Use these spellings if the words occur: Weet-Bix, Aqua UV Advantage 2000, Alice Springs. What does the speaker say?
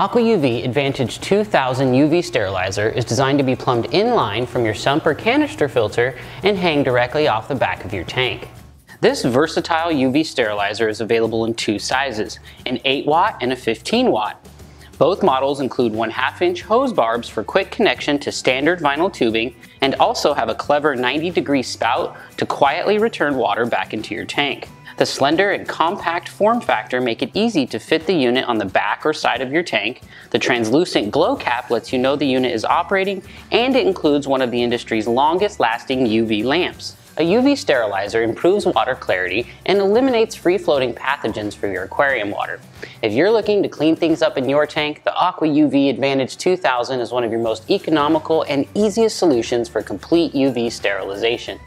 Aqua UV Advantage 2000 UV Sterilizer is designed to be plumbed in-line from your sump or canister filter and hang directly off the back of your tank. This versatile UV sterilizer is available in two sizes, an 8 watt and a 15 watt. Both models include 1/2-inch hose barbs for quick connection to standard vinyl tubing and also have a clever 90-degree spout to quietly return water back into your tank. The slender and compact form factor make it easy to fit the unit on the back or side of your tank. The translucent glow cap lets you know the unit is operating, and it includes one of the industry's longest lasting UV lamps. A UV sterilizer improves water clarity and eliminates free-floating pathogens for your aquarium water. If you're looking to clean things up in your tank, the Aqua UV Advantage 2000 is one of your most economical and easiest solutions for complete UV sterilization.